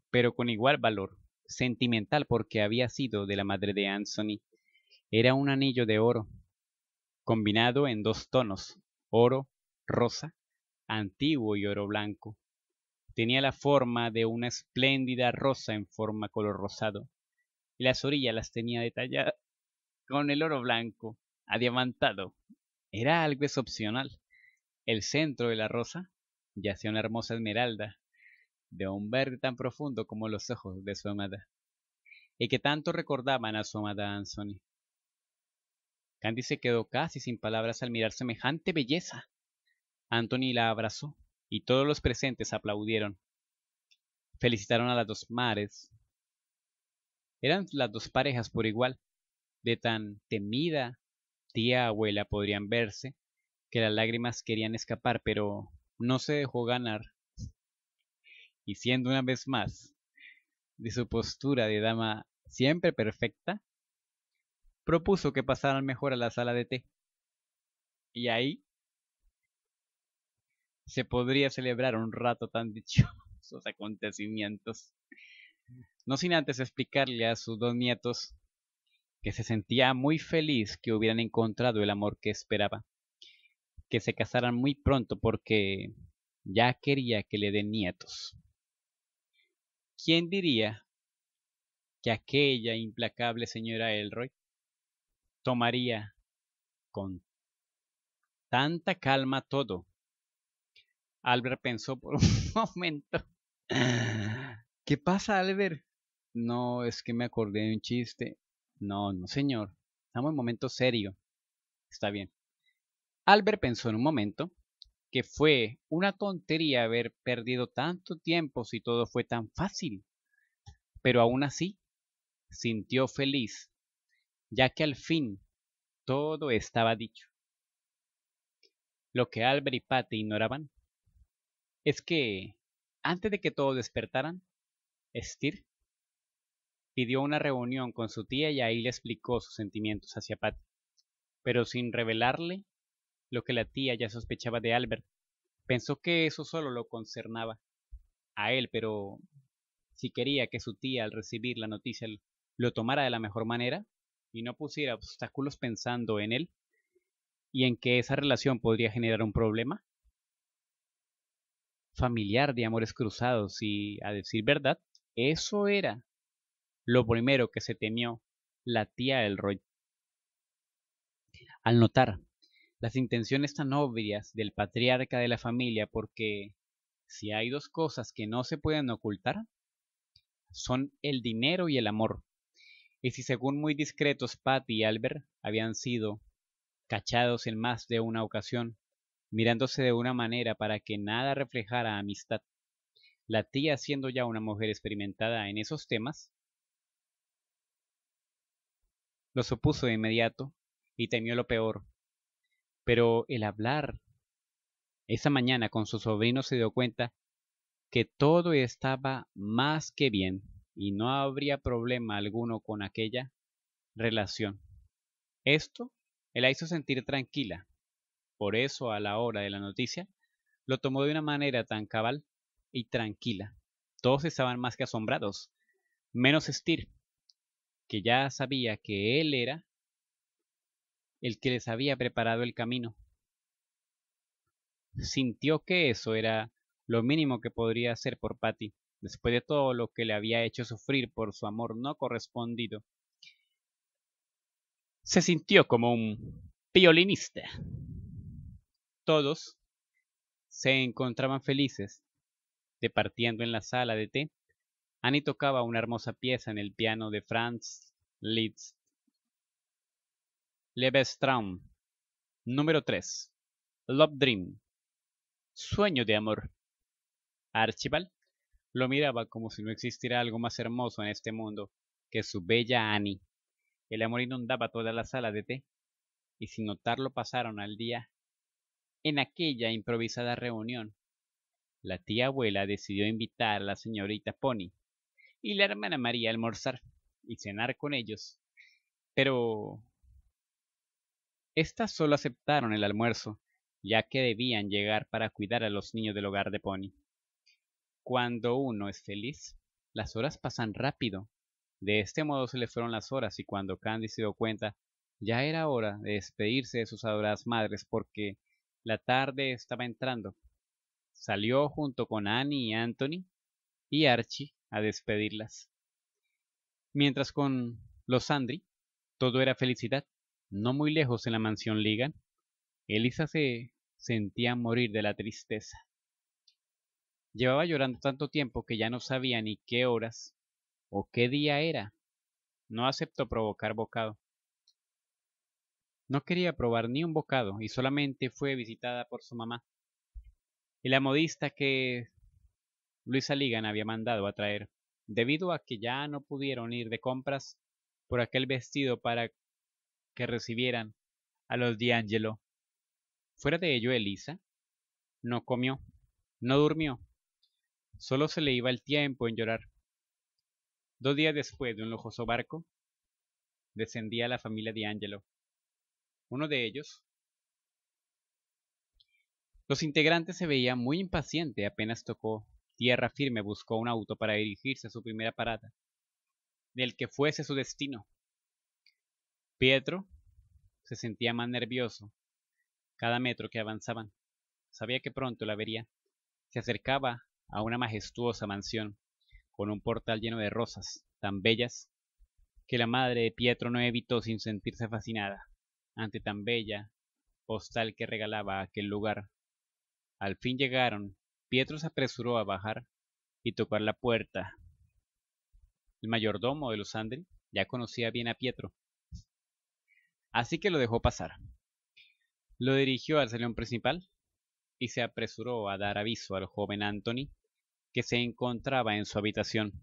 pero con igual valor sentimental porque había sido de la madre de Anthony. Era un anillo de oro, combinado en dos tonos, oro rosa antiguo y oro blanco. Tenía la forma de una espléndida rosa en forma color rosado, y las orillas las tenía detalladas con el oro blanco adiamantado. Era algo excepcional. El centro de la rosa yacía una hermosa esmeralda, de un verde tan profundo como los ojos de su amada, y que tanto recordaban a su amada Anthony. Candy se quedó casi sin palabras al mirar semejante belleza. Anthony la abrazó y todos los presentes aplaudieron. Felicitaron a las dos mares. Eran las dos parejas por igual. De tan temida tía abuela podrían verse que las lágrimas querían escapar, pero no se dejó ganar. Y siendo una vez más de su postura de dama siempre perfecta, propuso que pasaran mejor a la sala de té, y ahí se podría celebrar un rato tan dichosos acontecimientos, no sin antes explicarle a sus dos nietos que se sentía muy feliz que hubieran encontrado el amor que esperaba, que se casaran muy pronto porque ya quería que le den nietos. ¿Quién diría que aquella implacable señora Elroy tomaría con tanta calma todo? Albert pensó por un momento. ¿Qué pasa, Albert? No, es que me acordé de un chiste. No, no, señor. Estamos en un momento serio. Está bien. Albert pensó en un momento que fue una tontería haber perdido tanto tiempo si todo fue tan fácil. Pero aún así, sintió feliz, ya que al fin todo estaba dicho. Lo que Albert y Patty ignoraban es que, antes de que todos despertaran, Stear pidió una reunión con su tía y ahí le explicó sus sentimientos hacia Patty, pero sin revelarle lo que la tía ya sospechaba de Albert. Pensó que eso solo lo concernaba a él, pero si quería que su tía al recibir la noticia lo tomara de la mejor manera, y no pusiera obstáculos pensando en él y en que esa relación podría generar un problema familiar de amores cruzados, y a decir verdad, eso era lo primero que se temió la tía Elroy. Al notar las intenciones tan obvias del patriarca de la familia, porque si hay dos cosas que no se pueden ocultar, son el dinero y el amor. Y si según muy discretos Patty y Albert habían sido cachados en más de una ocasión, mirándose de una manera para que nada reflejara amistad, la tía, siendo ya una mujer experimentada en esos temas, lo supuso de inmediato y temió lo peor. Pero el hablar esa mañana con su sobrino se dio cuenta que todo estaba más que bien, y no habría problema alguno con aquella relación. Esto la hizo sentir tranquila. Por eso, a la hora de la noticia, Lo tomó de una manera tan cabal y tranquila. Todos estaban más que asombrados, menos Stear, que ya sabía que él era el que les había preparado el camino. Sintió que eso era lo mínimo que podría hacer por Patty, después de todo lo que le había hecho sufrir por su amor no correspondido. Se sintió como un violinista. Todos se encontraban felices. Departiendo en la sala de té, Annie tocaba una hermosa pieza en el piano de Franz Liszt, Liebestraum, número 3, Love Dream, Sueño de Amor. Archibald lo miraba como si no existiera algo más hermoso en este mundo que su bella Annie. El amor inundaba toda la sala de té, y sin notarlo pasaron al día en aquella improvisada reunión. La tía abuela decidió invitar a la señorita Pony y la hermana María a almorzar y cenar con ellos, pero estas solo aceptaron el almuerzo, ya que debían llegar para cuidar a los niños del hogar de Pony. Cuando uno es feliz, las horas pasan rápido. De este modo se le fueron las horas, y cuando Candy se dio cuenta, ya era hora de despedirse de sus adoradas madres porque la tarde estaba entrando. Salió junto con Annie y Anthony y Archie a despedirlas. Mientras con los Andrey todo era felicidad, no muy lejos en la mansión Leagan, Elisa se sentía morir de la tristeza. Llevaba llorando tanto tiempo que ya no sabía ni qué horas o qué día era. No aceptó provocar bocado. No quería probar ni un bocado y solamente fue visitada por su mamá y la modista que Luisa Ligan había mandado a traer, debido a que ya no pudieron ir de compras por aquel vestido para que recibieran a los de Angelo. Fuera de ello, Elisa no comió, no durmió. Solo se le iba el tiempo en llorar. 2 días después de un lujoso barco, descendía la familia de Angelo. Uno de ellos, los integrantes, se veía muy impaciente. Apenas tocó tierra firme, buscó un auto para dirigirse a su primera parada, del que fuese su destino. Pietro se sentía más nervioso cada metro que avanzaban. Sabía que pronto la vería. Se acercaba a una majestuosa mansión con un portal lleno de rosas, tan bellas que la madre de Pietro no evitó sin sentirse fascinada ante tan bella postal que regalaba aquel lugar. Al fin llegaron. Pietro se apresuró a bajar y tocar la puerta. El mayordomo de los Andrey ya conocía bien a Pietro, así que lo dejó pasar. Lo dirigió al salón principal y se apresuró a dar aviso al joven Anthony, que se encontraba en su habitación.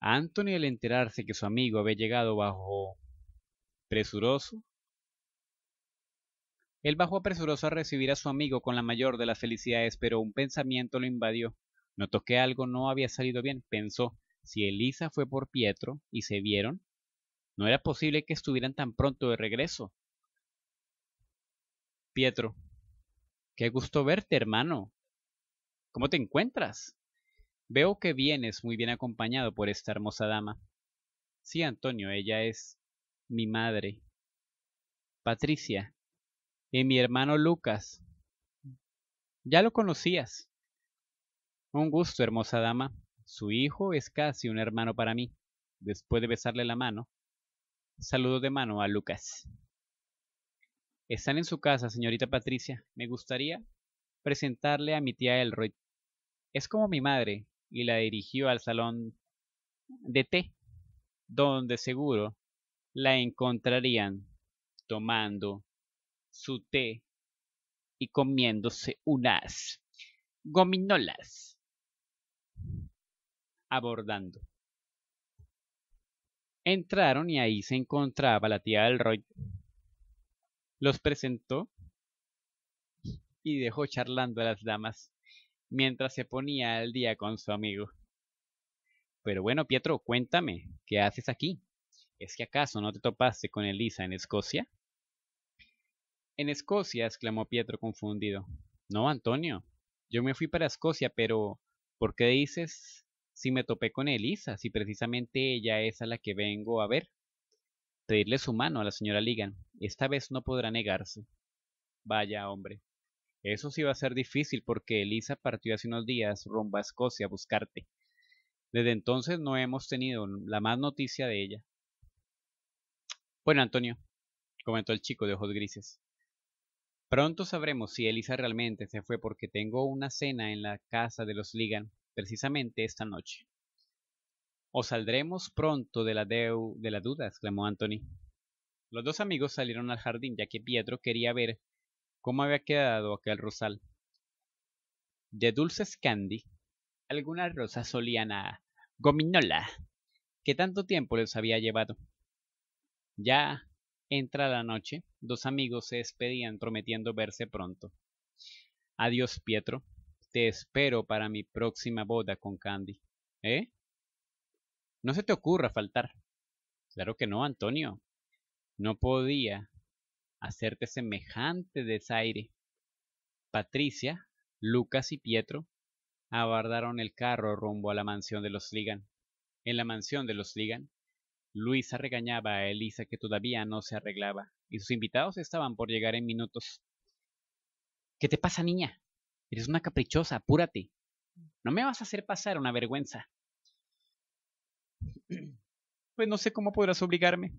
Anthony, al enterarse que su amigo había llegado bajó apresuroso a recibir a su amigo con la mayor de las felicidades, pero un pensamiento lo invadió. Notó que algo no había salido bien. Pensó, si Elisa fue por Pietro y se vieron, no era posible que estuvieran tan pronto de regreso. Pietro, qué gusto verte, hermano. ¿Cómo te encuentras? Veo que vienes muy bien acompañado por esta hermosa dama. Sí, Antonio, ella es mi madre, Patricia, y mi hermano Lucas. Ya lo conocías. Un gusto, hermosa dama. Su hijo es casi un hermano para mí. Después de besarle la mano, saludo de mano a Lucas. Están en su casa, señorita Patricia. Me gustaría presentarle a mi tía Elroy. Es como mi madre. Y la dirigió al salón de té, donde seguro la encontrarían tomando su té y comiéndose unas gominolas. Abordando, entraron y ahí se encontraba la tía Elroy. Los presentó y dejó charlando a las damas mientras se ponía al día con su amigo. Pero bueno, Pietro, cuéntame, ¿qué haces aquí? ¿Es que acaso no te topaste con Elisa en Escocia? —En Escocia —exclamó Pietro confundido—. No, Antonio. Yo me fui para Escocia, pero ¿por qué dices si me topé con Elisa, si precisamente ella es a la que vengo a ver? Pedirle su mano a la señora Leagan. Esta vez no podrá negarse. Vaya, hombre. Eso sí va a ser difícil porque Elisa partió hace unos días rumbo a Escocia a buscarte. Desde entonces no hemos tenido la más noticia de ella. Bueno, Antonio, comentó el chico de ojos grises. Pronto sabremos si Elisa realmente se fue porque tengo una cena en la casa de los Leagan, precisamente esta noche. —O saldremos pronto de la duda —exclamó Anthony. Los dos amigos salieron al jardín ya que Pietro quería ver cómo había quedado aquel rosal. De dulces Candy, algunas rosas solían a gominola, que tanto tiempo les había llevado. Ya entra la noche, dos amigos se despedían prometiendo verse pronto. —Adiós, Pietro. Te espero para mi próxima boda con Candy. —¿Eh? No se te ocurra faltar. —Claro que no, Antonio. No podía hacerte semejante desaire. Patricia, Lucas y Pietro abordaron el carro rumbo a la mansión de los Leagan. En la mansión de los Leagan, Luisa regañaba a Elisa que todavía no se arreglaba, y sus invitados estaban por llegar en minutos. —¿Qué te pasa, niña? Eres una caprichosa, apúrate. No me vas a hacer pasar una vergüenza. Pues no sé cómo podrás obligarme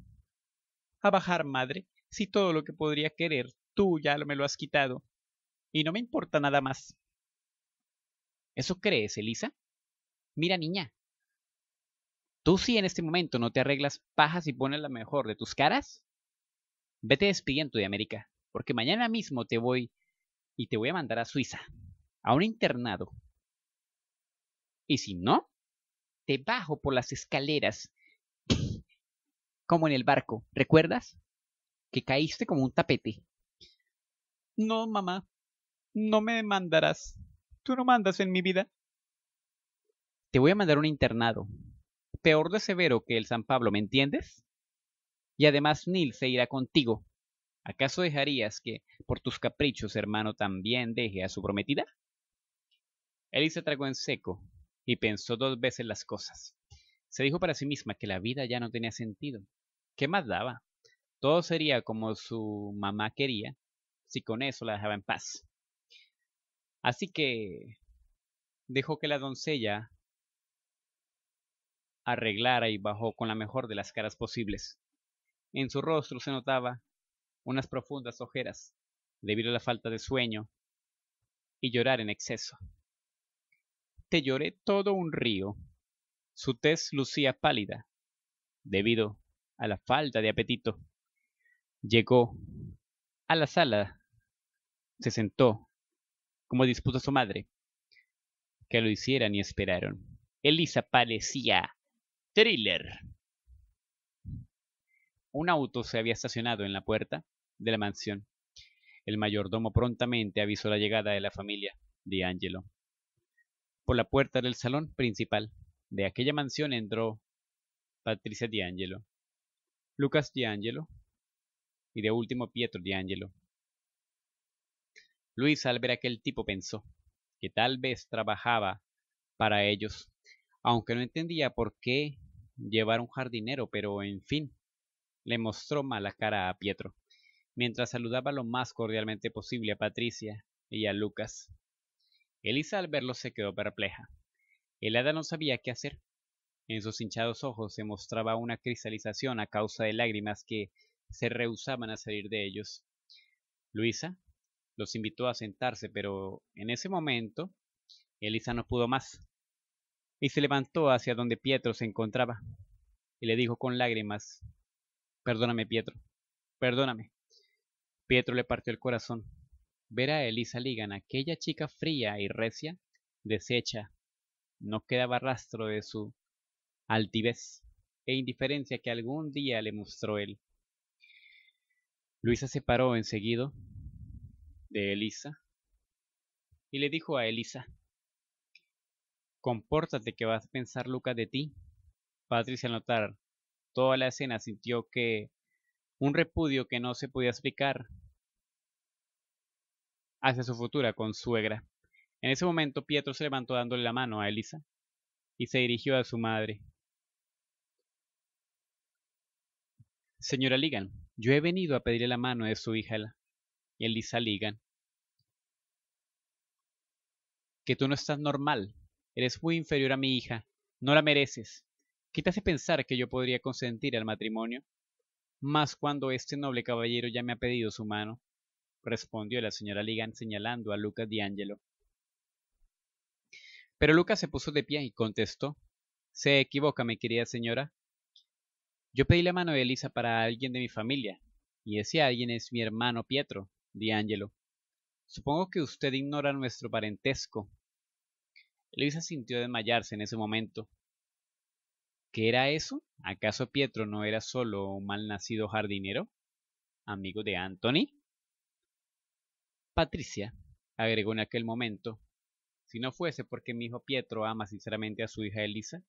a bajar, madre, si todo lo que podría querer tú ya me lo has quitado. Y no me importa nada más. ¿Eso crees, Elisa? Mira, niña, tú si en este momento no te arreglas pajas y pones la mejor de tus caras, vete despidiendo de América, porque mañana mismo te voy a mandar a Suiza, a un internado. Y si no, te bajo por las escaleras, como en el barco, ¿recuerdas? Que caíste como un tapete. No, mamá, no me mandarás. Tú no mandas en mi vida. Te voy a mandar un internado, peor de severo que el San Pablo, ¿me entiendes? Y además Neil se irá contigo. ¿Acaso dejarías que, por tus caprichos, hermano, también deje a su prometida? Él se tragó en seco. Y pensó dos veces las cosas. Se dijo para sí misma que la vida ya no tenía sentido. ¿Qué más daba? Todo sería como su mamá quería, si con eso la dejaba en paz. Así que dejó que la doncella arreglara y bajó con la mejor de las caras posibles. En su rostro se notaba unas profundas ojeras, debido a la falta de sueño y llorar en exceso. Te lloré todo un río. Su tez lucía pálida, debido a la falta de apetito. Llegó a la sala, se sentó, como dispuso su madre, que lo hicieran y esperaron. Elisa parecía Thriller. Un auto se había estacionado en la puerta de la mansión. El mayordomo prontamente avisó la llegada de la familia de Angelo. Por la puerta del salón principal de aquella mansión entró Patricia de Angelo, Lucas de Angelo y de último Pietro de Angelo. Luis, al ver aquel tipo, pensó que tal vez trabajaba para ellos, aunque no entendía por qué llevar un jardinero, pero en fin, le mostró mala cara a Pietro, mientras saludaba lo más cordialmente posible a Patricia y a Lucas. Elisa al verlo se quedó perpleja. El hada no sabía qué hacer. En sus hinchados ojos se mostraba una cristalización a causa de lágrimas que se rehusaban a salir de ellos. Luisa los invitó a sentarse, pero en ese momento Elisa no pudo más y se levantó hacia donde Pietro se encontraba y le dijo con lágrimas: —Perdóname, Pietro, perdóname. Pietro le partió el corazón. Ver a Elisa Leagan, aquella chica fría y recia, deshecha, no quedaba rastro de su altivez e indiferencia que algún día le mostró él. Luisa se paró enseguida de Elisa y le dijo a Elisa: —Compórtate, que vas a pensar Lucas de ti. Patricia, al notar toda la escena, sintió un repudio que no se podía explicar. hacia su futura consuegra. En ese momento Pietro se levantó dándole la mano a Elisa y se dirigió a su madre. Señora Leagan, yo he venido a pedirle la mano de su hija Elisa Leagan. Que tú no estás normal. Eres muy inferior a mi hija. No la mereces. ¿Qué te hace pensar que yo podría consentir al matrimonio? Más cuando este noble caballero ya me ha pedido su mano, respondió la señora Leagan señalando a Lucas de Angelo. Pero Lucas se puso de pie y contestó: Se equivoca, mi querida señora. Yo pedí la mano de Elisa para alguien de mi familia, y ese alguien es mi hermano Pietro de Angelo. Supongo que usted ignora nuestro parentesco. Elisa sintió desmayarse en ese momento. ¿Qué era eso? ¿Acaso Pietro no era solo un malnacido jardinero, amigo de Anthony? Patricia, agregó en aquel momento, si no fuese porque mi hijo Pietro ama sinceramente a su hija Elisa,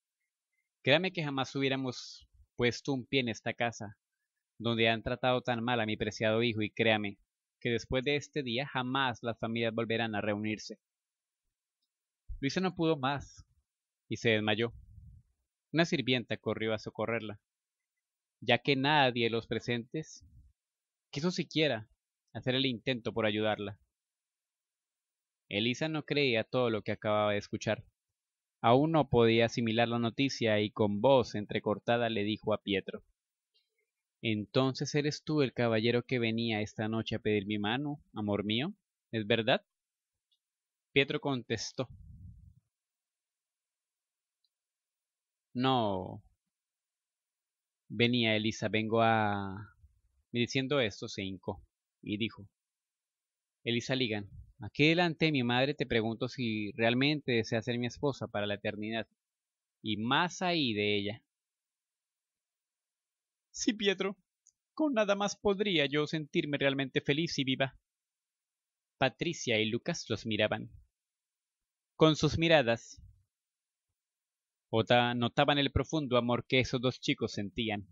créame que jamás hubiéramos puesto un pie en esta casa, donde han tratado tan mal a mi preciado hijo, y créame que después de este día jamás las familias volverán a reunirse. Luisa no pudo más y se desmayó. Una sirvienta corrió a socorrerla, ya que nadie de los presentes quiso siquiera hacer el intento por ayudarla. Elisa no creía todo lo que acababa de escuchar. Aún no podía asimilar la noticia y con voz entrecortada le dijo a Pietro: Entonces eres tú el caballero que venía esta noche a pedir mi mano, amor mío, ¿es verdad? Pietro contestó: No. Venía Elisa, vengo a... Y diciendo esto se hincó y dijo: Elisa Leagan, aquí delante de mi madre te pregunto si realmente deseas ser mi esposa para la eternidad, y más ahí de ella. Sí, Pietro, con nada más podría yo sentirme realmente feliz y viva. Patricia y Lucas los miraban. Con sus miradas notaban el profundo amor que esos dos chicos sentían.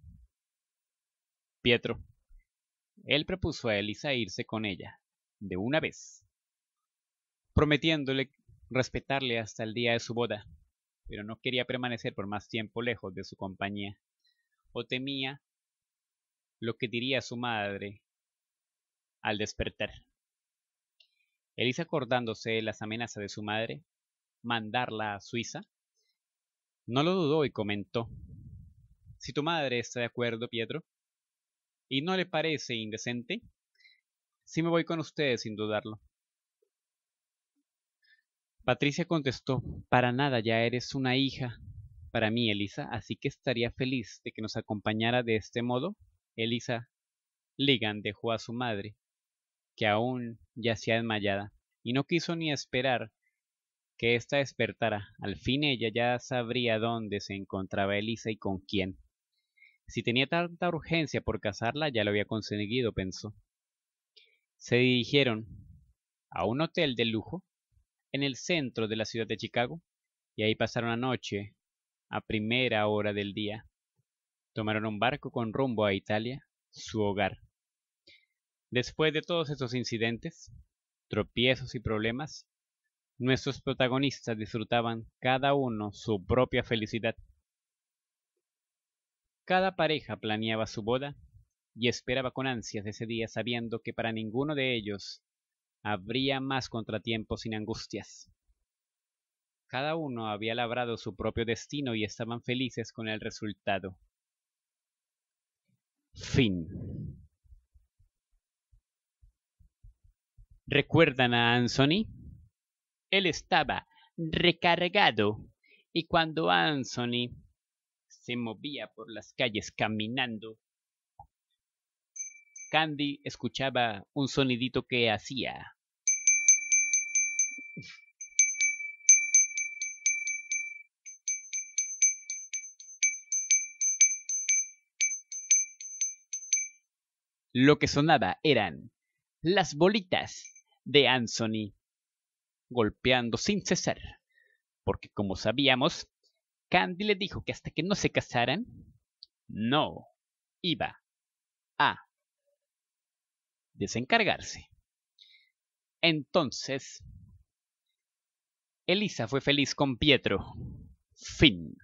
Pietro. Él propuso a Elisa irse con ella, de una vez, prometiéndole respetarle hasta el día de su boda, pero no quería permanecer por más tiempo lejos de su compañía, o temía lo que diría su madre al despertar. Elisa, acordándose de las amenazas de su madre, mandarla a Suiza, no lo dudó y comentó: Si tu madre está de acuerdo, Pietro, y no le parece indecente, sí me voy con ustedes sin dudarlo. Patricia contestó: Para nada, ya eres una hija para mí, Elisa, así que estaría feliz de que nos acompañara de este modo. Elisa Leagan dejó a su madre, que aún yacía desmayada, y no quiso ni esperar que ésta despertara. Al fin ella ya sabría dónde se encontraba Elisa y con quién. Si tenía tanta urgencia por casarla, ya lo había conseguido, pensó. Se dirigieron a un hotel de lujo en el centro de la ciudad de Chicago, y ahí pasaron la noche a primera hora del día. Tomaron un barco con rumbo a Italia, su hogar. Después de todos esos incidentes, tropiezos y problemas, nuestros protagonistas disfrutaban cada uno su propia felicidad. Cada pareja planeaba su boda y esperaba con ansias ese día, sabiendo que para ninguno de ellos habría más contratiempos sin angustias. Cada uno había labrado su propio destino y estaban felices con el resultado. Fin. ¿Recuerdan a Anthony? Él estaba recargado, y cuando Anthony se movía por las calles caminando, Candy escuchaba un sonidito que hacía. Lo que sonaba eran las bolitas de Anthony golpeando sin cesar, porque como sabíamos, Candy le dijo que hasta que no se casaran, no iba a desencargarse. Entonces, Elisa fue feliz con Pietro. Fin.